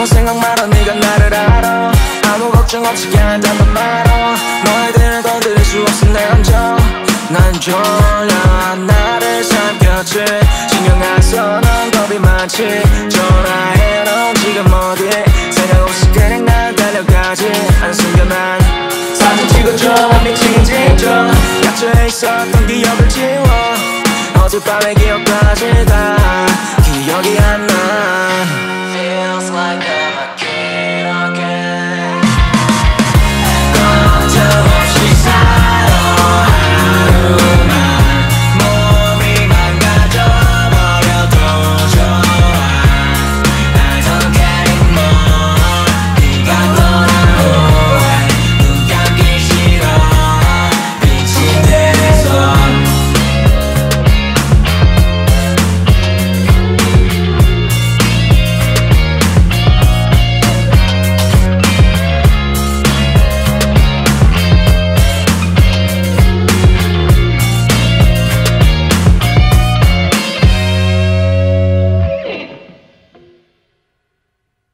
아무 생각 말아 네가 나를 알아 아무 걱정 없이 그냥 한단 말아 너희들을 건드릴 수 없은 내 감정 난 졸려 나를 삼켰지 신경 안 써 넌 겁이 많지 전화해 넌 지금 어디 생각 없이 그냥 난 달려가지 안 숨겨 난 사진 찍어줘 미친 징조 갇혀 있었던 기억을 지워 어젯밤의 기억까지 다 기억이 안 나